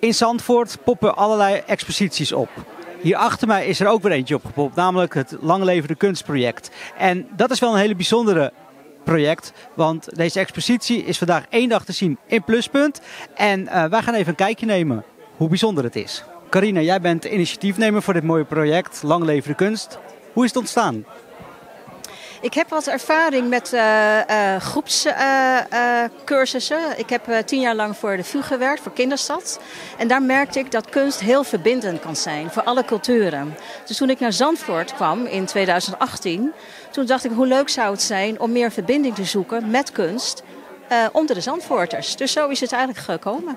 In Zandvoort poppen allerlei exposities op. Hier achter mij is er ook weer eentje opgepopt, namelijk het Lang Leve de Kunst project. En dat is wel een hele bijzondere project, want deze expositie is vandaag 1 dag te zien in Pluspunt. En wij gaan even een kijkje nemen hoe bijzonder het is. Carina, jij bent initiatiefnemer voor dit mooie project, Lang Leve de Kunst. Hoe is het ontstaan? Ik heb wat ervaring met groepscursussen. Ik heb 10 jaar lang voor de VU gewerkt, voor Kinderstad. En daar merkte ik dat kunst heel verbindend kan zijn voor alle culturen. Dus toen ik naar Zandvoort kwam in 2018, toen dacht ik hoe leuk zou het zijn om meer verbinding te zoeken met kunst onder de Zandvoorters. Dus zo is het eigenlijk gekomen.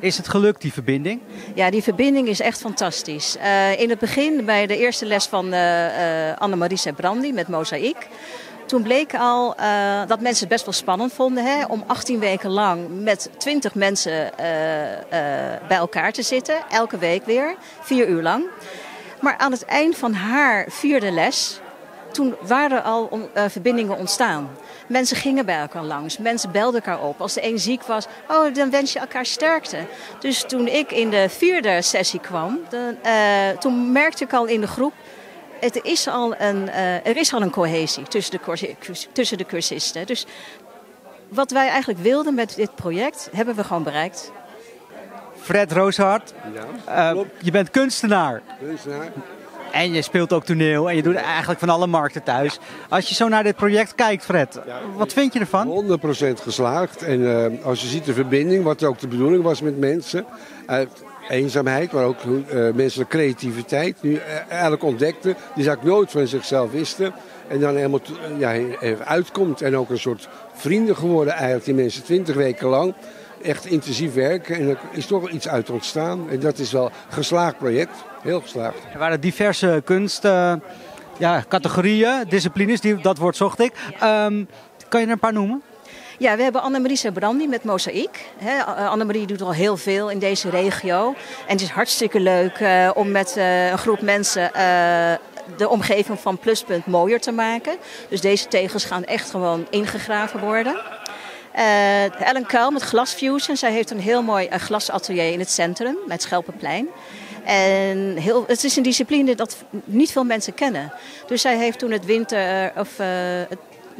Is het gelukt, die verbinding? Ja, die verbinding is echt fantastisch. In het begin, bij de eerste les van Annemarie Sebrandi met mozaïek, toen bleek al dat mensen het best wel spannend vonden, hè, om 18 weken lang met 20 mensen bij elkaar te zitten. Elke week weer, 4 uur lang. Maar aan het eind van haar 4e les, toen waren er al verbindingen ontstaan. Mensen gingen bij elkaar langs, mensen belden elkaar op. Als de een ziek was, oh, dan wens je elkaar sterkte. Dus toen ik in de 4e sessie kwam, toen merkte ik al in de groep, er is al een cohesie tussen de cursisten. Dus wat wij eigenlijk wilden met dit project, hebben we gewoon bereikt. Fred Rozenhart, ja, je bent kunstenaar. En je speelt ook toneel en je doet eigenlijk van alle markten thuis. Ja. Als je zo naar dit project kijkt, Fred, wat vind je ervan? 100% geslaagd. En als je ziet de verbinding, wat ook de bedoeling was met mensen. Eenzaamheid, maar ook menselijke creativiteit. Nu eigenlijk ontdekten, die zaak nooit van zichzelf wisten. En dan helemaal uitkomt. En ook een soort vrienden geworden eigenlijk, die mensen 20 weken lang. Echt intensief werken en er is toch iets uit ontstaan. En dat is wel een geslaagd project. Heel geslaagd. Er waren diverse kunstcategorieën, disciplines, dat woord zocht ik. Kan je er een paar noemen? Ja, we hebben Annemarie Sebrandi met mozaïek. Annemarie doet al heel veel in deze regio. En het is hartstikke leuk om met een groep mensen de omgeving van Pluspunt mooier te maken. Dus deze tegels gaan echt gewoon ingegraven worden. Ellen Kuil met Glasfusion. Zij heeft een heel mooi glasatelier in het centrum, met Schelpenplein. En het is een discipline dat niet veel mensen kennen. Dus zij heeft toen het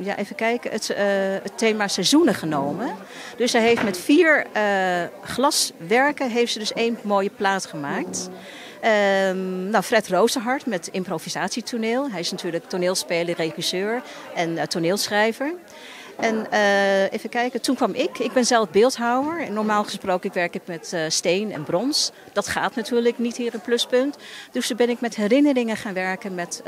het thema seizoenen genomen. Dus zij heeft met 4 glaswerken heeft ze dus 1 mooie plaat gemaakt. Fred Rozenhart met improvisatietoneel. Hij is natuurlijk toneelspeler, regisseur en toneelschrijver. En even kijken, toen kwam ik. Ik ben zelf beeldhouwer. En normaal gesproken werk ik met steen en brons. Dat gaat natuurlijk niet hier in Pluspunt. Dus toen ben ik met herinneringen gaan werken met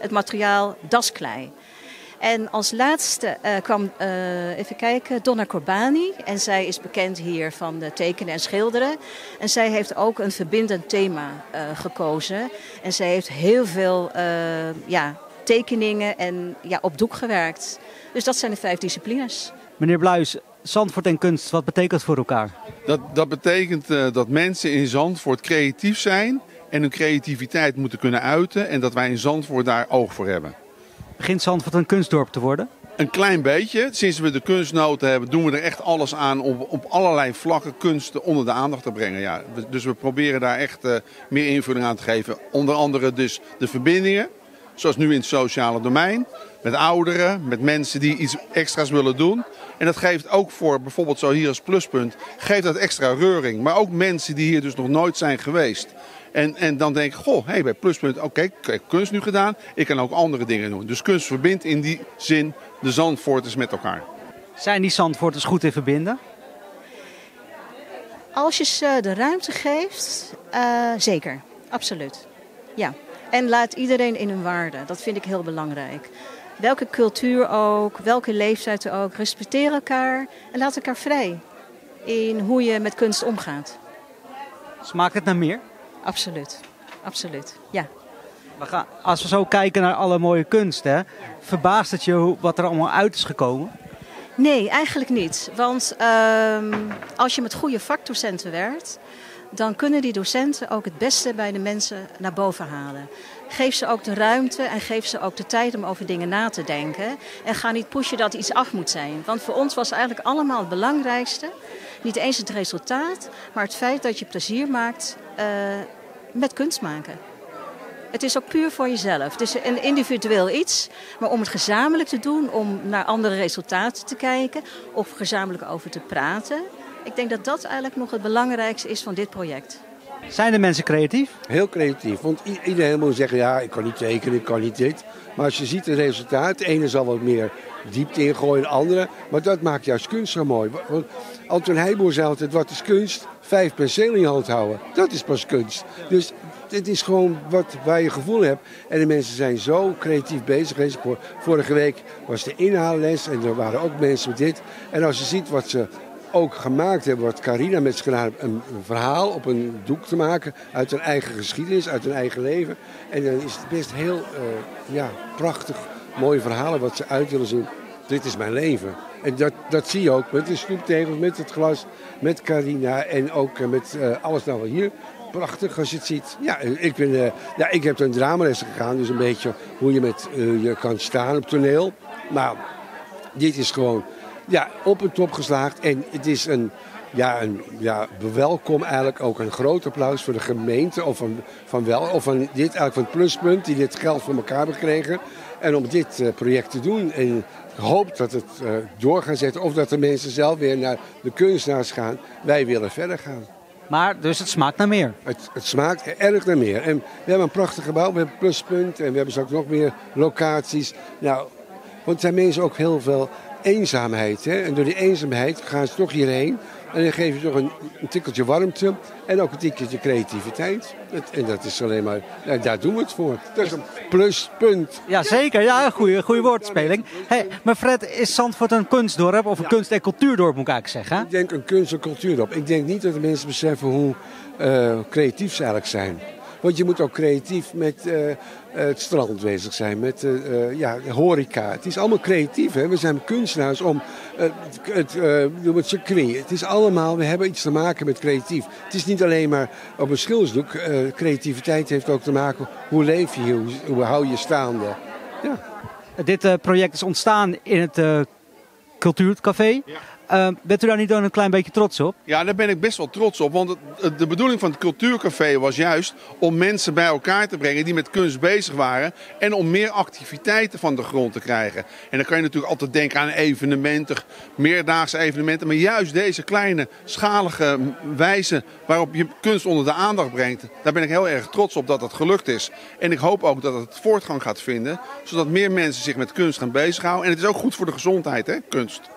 het materiaal dasklei. En als laatste kwam, Donna Corbani. En zij is bekend hier van de tekenen en schilderen. En zij heeft ook een verbindend thema gekozen. En zij heeft heel veel tekeningen en op doek gewerkt. Dus dat zijn de 5 disciplines. Meneer Bluijs, Zandvoort en kunst, wat betekent dat voor elkaar? Dat betekent dat mensen in Zandvoort creatief zijn en hun creativiteit moeten kunnen uiten en dat wij in Zandvoort daar oog voor hebben. Begint Zandvoort een kunstdorp te worden? Een klein beetje. Sinds we de kunstnoten hebben doen we er echt alles aan om op allerlei vlakken kunsten onder de aandacht te brengen. Ja. Dus we proberen daar echt meer invulling aan te geven. Onder andere dus de verbindingen. Zoals nu in het sociale domein, met ouderen, met mensen die iets extra's willen doen. En dat geeft ook voor, bijvoorbeeld zo hier als Pluspunt, geeft dat extra reuring. Maar ook mensen die hier dus nog nooit zijn geweest. En dan denk ik, goh, hey, bij Pluspunt, oké, ik heb kunst nu gedaan, ik kan ook andere dingen doen. Dus kunst verbindt in die zin de Zandvoorters met elkaar. Zijn die Zandvoorters goed in verbinden? Als je ze de ruimte geeft, zeker, absoluut, ja. En laat iedereen in hun waarde. Dat vind ik heel belangrijk. Welke cultuur ook, welke leeftijd ook. Respecteer elkaar en laat elkaar vrij in hoe je met kunst omgaat. Smaakt het naar meer? Absoluut. Absoluut, ja. Als we zo kijken naar alle mooie kunst, hè, verbaast het je wat er allemaal uit is gekomen? Nee, eigenlijk niet. Want als je met goede vakdocenten werkt, dan kunnen die docenten ook het beste bij de mensen naar boven halen. Geef ze ook de ruimte en geef ze ook de tijd om over dingen na te denken. En ga niet pushen dat iets af moet zijn. Want voor ons was eigenlijk allemaal het belangrijkste. Niet eens het resultaat, maar het feit dat je plezier maakt met kunst maken. Het is ook puur voor jezelf. Het is een individueel iets, maar om het gezamenlijk te doen, om naar andere resultaten te kijken of gezamenlijk over te praten. Ik denk dat dat eigenlijk nog het belangrijkste is van dit project. Zijn de mensen creatief? Heel creatief, want iedereen moet zeggen, ja, ik kan niet tekenen, ik kan niet dit. Maar als je ziet het resultaat, de ene zal wat meer diepte ingooien, de andere. Maar dat maakt juist kunst zo mooi. Want Anton Heijboer zei altijd, wat is kunst? 5 penseel in je hand houden. Dat is pas kunst. Dus het is gewoon waar je gevoel hebt. En de mensen zijn zo creatief bezig. Vorige week was de inhaalles en er waren ook mensen met dit. En als je ziet wat ze ook gemaakt hebben, wat Carina met z'n gedaan heeft, een verhaal op een doek te maken uit hun eigen geschiedenis, uit hun eigen leven. En dan is het best heel prachtig, mooie verhalen wat ze uit willen zien. Dit is mijn leven. En dat zie je ook met de snoeptegels, met het glas, met Carina en ook met alles nou wel hier. Prachtig als je het ziet. Ja, ik heb een dramales gegaan, dus een beetje hoe je met je kan staan op toneel. Maar dit is gewoon op een top geslaagd. En het is welkom eigenlijk ook een groot applaus voor de gemeente of van Pluspunt, die dit geld voor elkaar hebben gekregen. En om dit project te doen. En ik hoop dat het door gaat zetten of dat de mensen zelf weer naar de kunstenaars gaan. Wij willen verder gaan. Maar dus het smaakt naar meer. Het smaakt erg naar meer. En we hebben een prachtig gebouw, we hebben Pluspunt en we hebben ook nog meer locaties. Nou, want er zijn mensen ook heel veel eenzaamheid. Hè? En door die eenzaamheid gaan ze toch hierheen. En dan geef je toch een tikkeltje warmte en ook een tikkeltje creativiteit. En dat is alleen maar, daar doen we het voor. Dat is een pluspunt. Ja, zeker. Ja, goede woordspeling. Hey, maar Fred, is Zandvoort een kunstdorp of een kunst- en cultuurdorp, moet ik eigenlijk zeggen? Ik denk een kunst- en cultuurdorp. Ik denk niet dat de mensen beseffen hoe creatief ze eigenlijk zijn. Want je moet ook creatief met het strand bezig zijn, met horeca. Het is allemaal creatief, hè? We zijn kunstenaars om het circuit. Het is allemaal, we hebben iets te maken met creatief. Het is niet alleen maar op een schildersdoek. Creativiteit heeft ook te maken, hoe leef je, hoe hou je staande. Ja. Dit project is ontstaan in het Cultuurcafé. Ja. Bent u daar niet dan een klein beetje trots op? Ja, daar ben ik best wel trots op. Want de bedoeling van het Cultuurcafé was juist om mensen bij elkaar te brengen die met kunst bezig waren. En om meer activiteiten van de grond te krijgen. En dan kan je natuurlijk altijd denken aan evenementen, meerdaagse evenementen. Maar juist deze kleine, schalige wijze waarop je kunst onder de aandacht brengt. Daar ben ik heel erg trots op dat dat gelukt is. En ik hoop ook dat het voortgang gaat vinden. Zodat meer mensen zich met kunst gaan bezighouden. En het is ook goed voor de gezondheid, hè, kunst.